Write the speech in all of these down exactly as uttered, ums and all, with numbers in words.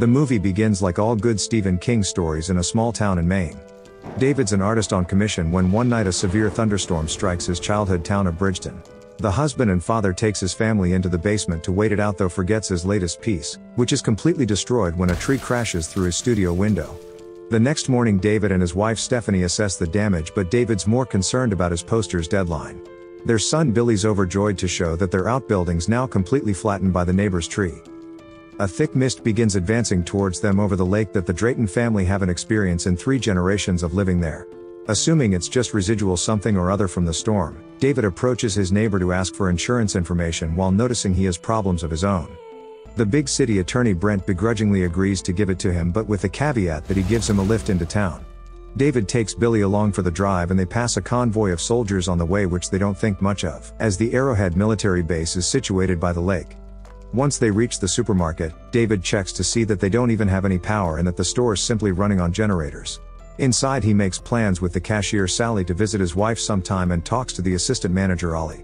The movie begins like all good Stephen King stories in a small town in Maine. David's an artist on commission when one night a severe thunderstorm strikes his childhood town of Bridgeton. The husband and father takes his family into the basement to wait it out, though forgets his latest piece, which is completely destroyed when a tree crashes through his studio window. The next morning, David and his wife Stephanie assess the damage, but David's more concerned about his poster's deadline. Their son Billy's overjoyed to show that their outbuilding's now completely flattened by the neighbor's tree. A thick mist begins advancing towards them over the lake that the Drayton family haven't experienced in three generations of living there. Assuming it's just residual something or other from the storm, David approaches his neighbor to ask for insurance information while noticing he has problems of his own. The big city attorney Brent begrudgingly agrees to give it to him, but with the caveat that he gives him a lift into town. David takes Billy along for the drive and they pass a convoy of soldiers on the way, which they don't think much of, as the Arrowhead military base is situated by the lake. Once they reach the supermarket, David checks to see that they don't even have any power and that the store is simply running on generators. Inside, he makes plans with the cashier Sally to visit his wife sometime and talks to the assistant manager Ollie.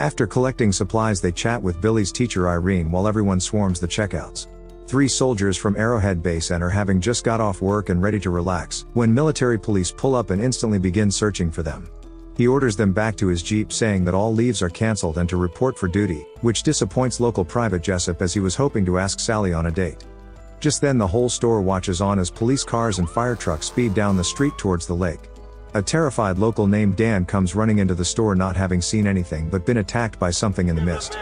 After collecting supplies, they chat with Billy's teacher Irene while everyone swarms the checkouts. Three soldiers from Arrowhead Base enter, having just got off work and ready to relax, when military police pull up and instantly begin searching for them. He orders them back to his Jeep, saying that all leaves are cancelled and to report for duty, which disappoints local Private Jessup as he was hoping to ask Sally on a date. Just then the whole store watches on as police cars and fire trucks speed down the street towards the lake. A terrified local named Dan comes running into the store, not having seen anything but been attacked by something in the mist.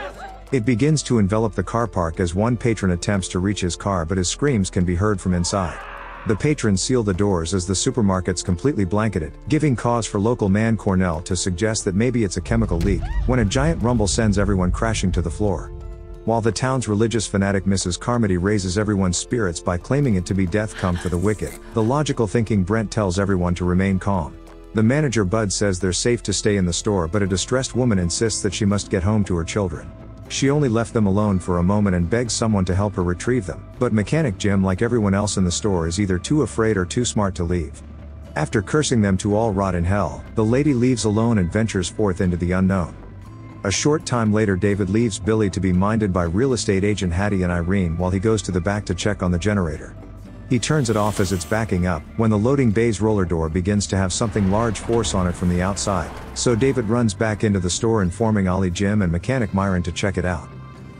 It begins to envelop the car park as one patron attempts to reach his car, but his screams can be heard from inside. The patrons seal the doors as the supermarket's completely blanketed, giving cause for local man Cornell to suggest that maybe it's a chemical leak, when a giant rumble sends everyone crashing to the floor. While the town's religious fanatic Missus Carmody raises everyone's spirits by claiming it to be death come for the wicked, the logical thinking Brent tells everyone to remain calm. The manager Bud says they're safe to stay in the store, but a distressed woman insists that she must get home to her children. She only left them alone for a moment and begs someone to help her retrieve them, but mechanic Jim, like everyone else in the store, is either too afraid or too smart to leave. After cursing them to all rot in hell, the lady leaves alone and ventures forth into the unknown. A short time later, David leaves Billy to be minded by real estate agent Hattie and Irene while he goes to the back to check on the generator. He turns it off as it's backing up, when the loading bay's roller door begins to have something large force on it from the outside, so David runs back into the store, informing Ollie, Jim and mechanic Myron to check it out.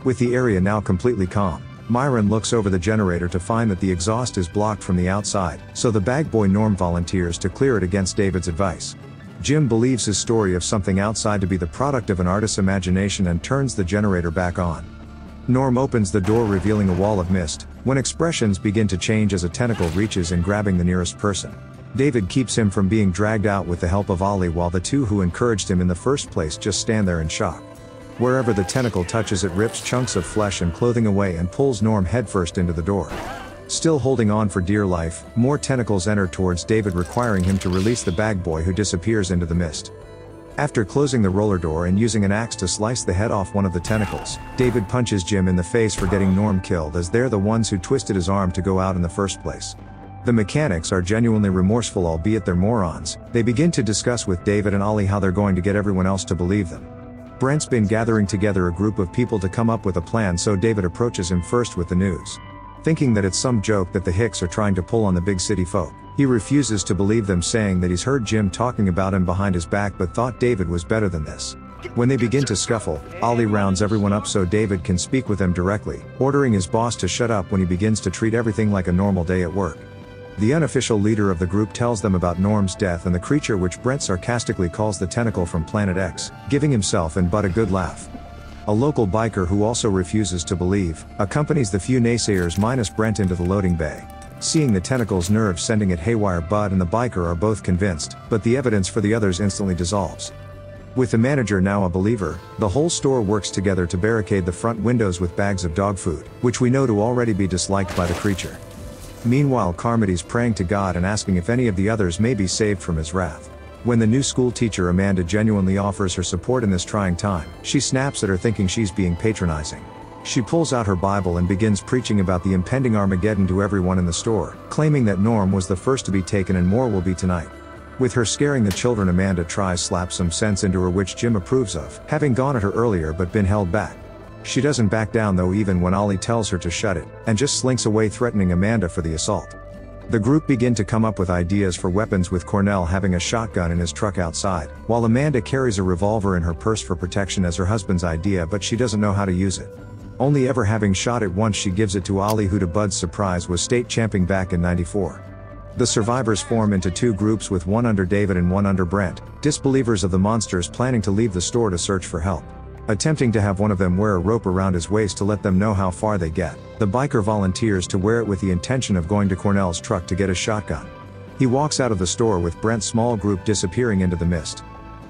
With the area now completely calm, Myron looks over the generator to find that the exhaust is blocked from the outside, so the bag boy Norm volunteers to clear it against David's advice. Jim believes his story of something outside to be the product of an artist's imagination and turns the generator back on. Norm opens the door, revealing a wall of mist, when expressions begin to change as a tentacle reaches in, grabbing the nearest person. David keeps him from being dragged out with the help of Ollie, while the two who encouraged him in the first place just stand there in shock. Wherever the tentacle touches, it rips chunks of flesh and clothing away and pulls Norm headfirst into the door. Still holding on for dear life, more tentacles enter towards David, requiring him to release the bag boy, who disappears into the mist. After closing the roller door and using an axe to slice the head off one of the tentacles, David punches Jim in the face for getting Norm killed, as they're the ones who twisted his arm to go out in the first place. The mechanics are genuinely remorseful, albeit they're morons. They begin to discuss with David and Ollie how they're going to get everyone else to believe them. Brent's been gathering together a group of people to come up with a plan, so David approaches him first with the news. Thinking that it's some joke that the Hicks are trying to pull on the big city folk, he refuses to believe them, saying that he's heard Jim talking about him behind his back but thought David was better than this. When they begin to scuffle, Ollie rounds everyone up so David can speak with them directly, ordering his boss to shut up when he begins to treat everything like a normal day at work. The unofficial leader of the group tells them about Norm's death and the creature, which Brent sarcastically calls the Tentacle from Planet X, giving himself and Bud a good laugh. A local biker, who also refuses to believe, accompanies the few naysayers minus Brent into the loading bay. Seeing the tentacle's nerve sending it haywire, Bud and the biker are both convinced, but the evidence for the others instantly dissolves. With the manager now a believer, the whole store works together to barricade the front windows with bags of dog food, which we know to already be disliked by the creature. Meanwhile, Carmody's praying to God and asking if any of the others may be saved from his wrath. When the new school teacher Amanda genuinely offers her support in this trying time, she snaps at her, thinking she's being patronizing. She pulls out her Bible and begins preaching about the impending Armageddon to everyone in the store, claiming that Norm was the first to be taken and more will be tonight. With her scaring the children, Amanda tries slap some sense into her, which Jim approves of, having gone at her earlier but been held back. She doesn't back down though, even when Ollie tells her to shut it, and just slinks away, threatening Amanda for the assault. The group begin to come up with ideas for weapons, with Cornell having a shotgun in his truck outside, while Amanda carries a revolver in her purse for protection as her husband's idea, but she doesn't know how to use it. Only ever having shot it once, she gives it to Ollie, who to Bud's surprise was state champing back in ninety-four. The survivors form into two groups, with one under David and one under Brent, disbelievers of the monsters planning to leave the store to search for help. Attempting to have one of them wear a rope around his waist to let them know how far they get, the biker volunteers to wear it with the intention of going to Cornell's truck to get a shotgun. He walks out of the store with Brent's small group disappearing into the mist.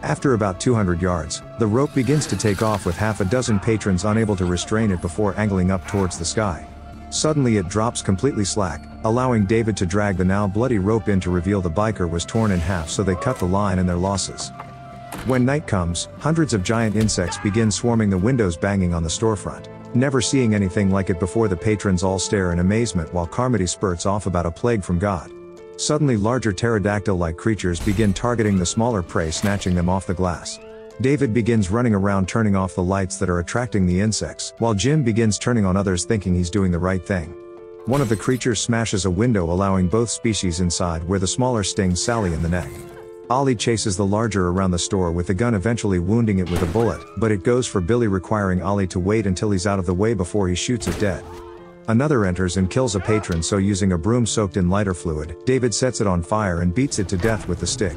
After about two hundred yards, the rope begins to take off, with half a dozen patrons unable to restrain it before angling up towards the sky. Suddenly it drops completely slack, allowing David to drag the now bloody rope in to reveal the biker was torn in half, so they cut the line and their losses. When night comes, hundreds of giant insects begin swarming the windows, banging on the storefront. Never seeing anything like it before, the patrons all stare in amazement while Carmody spurts off about a plague from God. Suddenly larger pterodactyl-like creatures begin targeting the smaller prey, snatching them off the glass. David begins running around, turning off the lights that are attracting the insects, while Jim begins turning on others, thinking he's doing the right thing. One of the creatures smashes a window, allowing both species inside, where the smaller stings Sally in the neck. Ollie chases the larger around the store with the gun, eventually wounding it with a bullet, but it goes for Billy, requiring Ollie to wait until he's out of the way before he shoots it dead. Another enters and kills a patron, so using a broom soaked in lighter fluid, David sets it on fire and beats it to death with the stick.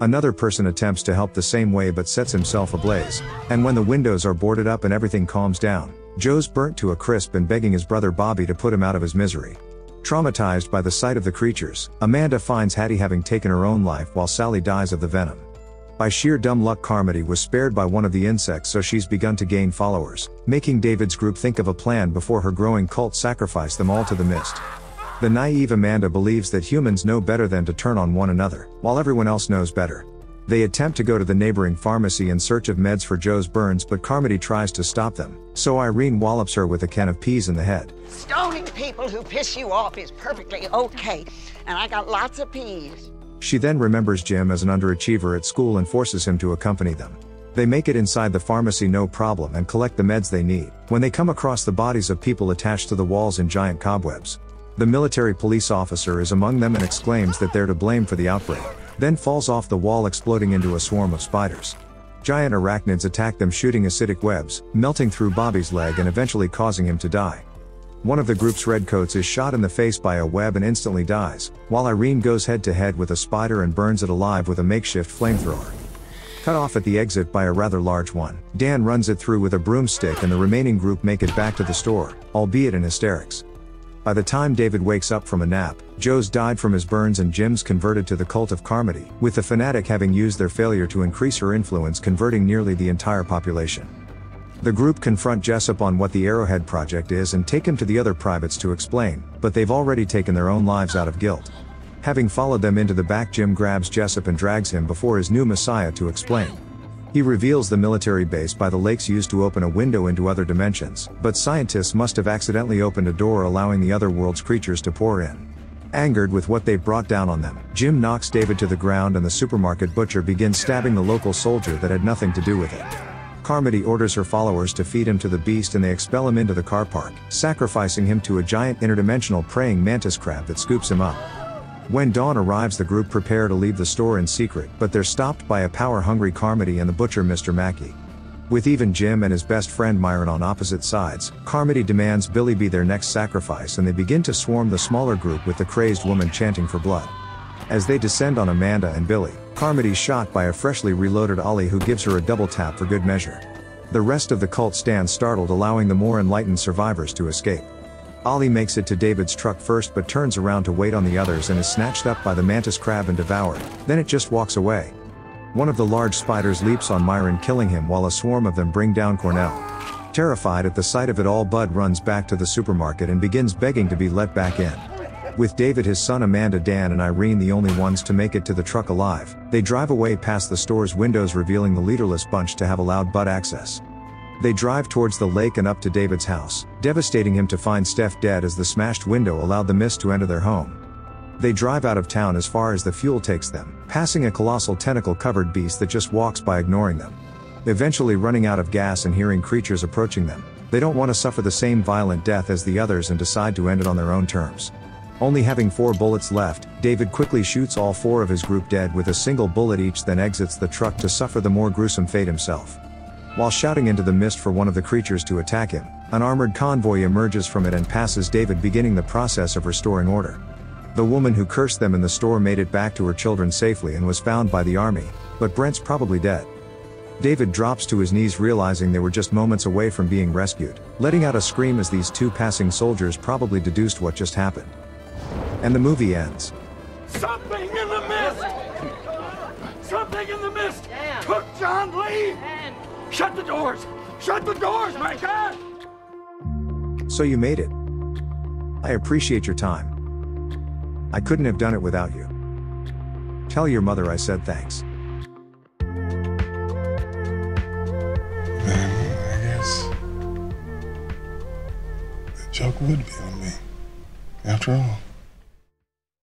Another person attempts to help the same way but sets himself ablaze, and when the windows are boarded up and everything calms down, Joe's burnt to a crisp and begging his brother Bobby to put him out of his misery. Traumatized by the sight of the creatures, Amanda finds Hattie having taken her own life, while Sally dies of the venom. By sheer dumb luck, Carmody was spared by one of the insects, so she's begun to gain followers, making David's group think of a plan before her growing cult sacrificed them all to the mist. The naive Amanda believes that humans know better than to turn on one another, while everyone else knows better. They attempt to go to the neighboring pharmacy in search of meds for Joe's burns, but Carmody tries to stop them, so Irene wallops her with a can of peas in the head. Stoning people who piss you off is perfectly okay, and I got lots of peas. She then remembers Jim as an underachiever at school and forces him to accompany them. They make it inside the pharmacy no problem and collect the meds they need, when they come across the bodies of people attached to the walls in giant cobwebs. The military police officer is among them and exclaims that they're to blame for the outbreak, then falls off the wall, exploding into a swarm of spiders. Giant arachnids attack them, shooting acidic webs, melting through Bobby's leg and eventually causing him to die. One of the group's redcoats is shot in the face by a web and instantly dies, while Irene goes head to head with a spider and burns it alive with a makeshift flamethrower. Cut off at the exit by a rather large one, Dan runs it through with a broomstick and the remaining group make it back to the store, albeit in hysterics. By the time David wakes up from a nap, Joe's died from his burns and Jim's converted to the cult of Carmody, with the fanatic having used their failure to increase her influence, converting nearly the entire population. The group confront Jessup on what the Arrowhead project is and take him to the other privates to explain, but they've already taken their own lives out of guilt. Having followed them into the back, Jim grabs Jessup and drags him before his new messiah to explain. He reveals the military base by the lakes used to open a window into other dimensions, but scientists must have accidentally opened a door, allowing the other world's creatures to pour in. Angered with what they've brought down on them, Jim knocks David to the ground and the supermarket butcher begins stabbing the local soldier that had nothing to do with it. Carmody orders her followers to feed him to the beast and they expel him into the car park, sacrificing him to a giant interdimensional praying mantis crab that scoops him up. When dawn arrives, the group prepare to leave the store in secret, but they're stopped by a power-hungry Carmody and the butcher Mister Mackey. With even Jim and his best friend Myron on opposite sides, Carmody demands Billy be their next sacrifice and they begin to swarm the smaller group, with the crazed woman chanting for blood. As they descend on Amanda and Billy, Carmody's shot by a freshly reloaded Ollie, who gives her a double tap for good measure. The rest of the cult stands startled, allowing the more enlightened survivors to escape. Ollie makes it to David's truck first but turns around to wait on the others and is snatched up by the mantis crab and devoured, then it just walks away. One of the large spiders leaps on Myron, killing him, while a swarm of them bring down Cornell. Terrified at the sight of it all, Bud runs back to the supermarket and begins begging to be let back in. With David, his son, Amanda, Dan and Irene the only ones to make it to the truck alive, they drive away past the store's windows, revealing the leaderless bunch to have allowed Bud access. They drive towards the lake and up to David's house, devastating him to find Steph dead, as the smashed window allowed the mist to enter their home. They drive out of town as far as the fuel takes them, passing a colossal tentacle-covered beast that just walks by, ignoring them. Eventually running out of gas and hearing creatures approaching them, They don't want to suffer the same violent death as the others and decide to end it on their own terms. Only having four bullets left, David quickly shoots all four of his group dead with a single bullet each, then exits the truck to suffer the more gruesome fate himself. While shouting into the mist for one of the creatures to attack him, an armored convoy emerges from it and passes David, beginning the process of restoring order. The woman who cursed them in the store made it back to her children safely and was found by the army, but Brent's probably dead. David drops to his knees, realizing they were just moments away from being rescued, letting out a scream as these two passing soldiers probably deduced what just happened. And the movie ends. Something in the mist! Something in the mist! Damn. Took John Lee! Damn. Shut the doors! Shut the doors, my God! So you made it. I appreciate your time. I couldn't have done it without you. Tell your mother I said thanks. Then, I guess, the joke would be on me, after all.